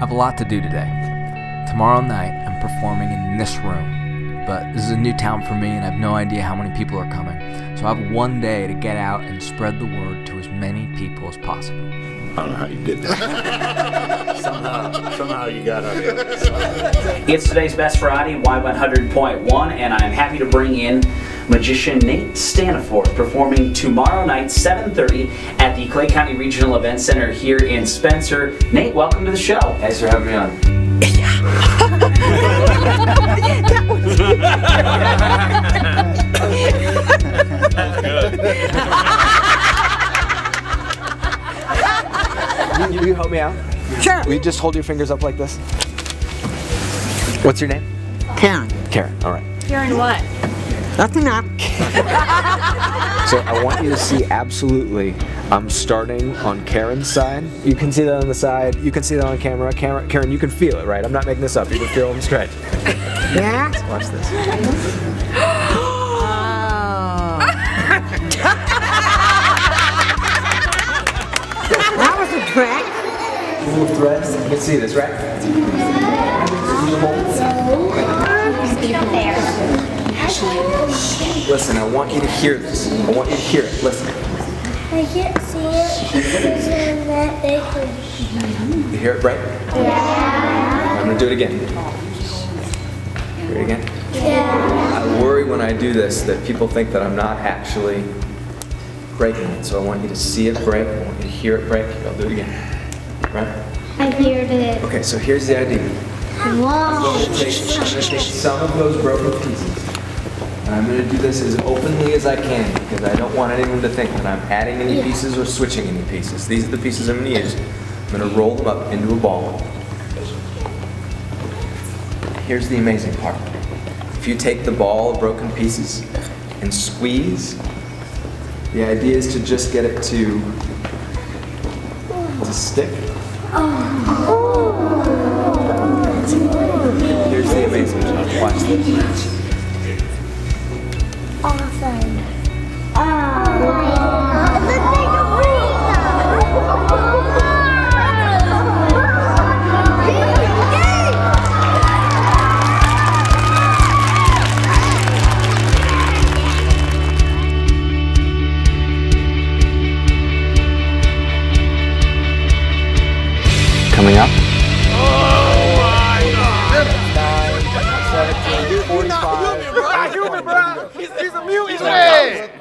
I have a lot to do today. Tomorrow night, I'm performing in this room, but this is a new town for me and I have no idea how many people are coming. So I have one day to get out and spread the word to as many people as possible. I don't know how you did that. somehow you got out of it. It's today's Best Friday, Y100.1, and I'm happy to bring in magician Nate Staniforth, performing tomorrow night, 7:30, at the Clay County Regional Event Center here in Spencer. Nate, welcome to the show. Thanks for having me on. Yeah. That was good. Will you help me out? Sure. Will you just hold your fingers up like this? What's your name? Karen. Karen, all right. Karen what? Nothing up. So I want you to see absolutely, I'm starting on Karen's side. You can see that on the side. You can see that on camera. Karen, you can feel it, right? I'm not making this up. You can feel them stretch. Yeah. Let's watch this. That was a trick. A little threads. You can see this, right? There. Listen, I want you to hear this. I want you to hear it. Listen. I can't see it because I'm that big. You hear it, right? Yeah. I'm going to do it again. Hear it again? Yeah. I worry when I do this that people think that I'm not actually breaking it. So I want you to see it break. I want you to hear it break. I'll do it again. Right? I heard it. Okay, so here's the idea. Whoa. I'm going to take some of those broken pieces. I'm going to do this as openly as I can because I don't want anyone to think that I'm adding any pieces or switching any pieces. These are the pieces I'm going to use. I'm going to roll them up into a ball. Here's the amazing part. If you take the ball of broken pieces and squeeze, the idea is to just get it to stick. Here's the amazing part. Watch this. Awesome. Coming up. Oh my God. 17, 45. He's a mutant!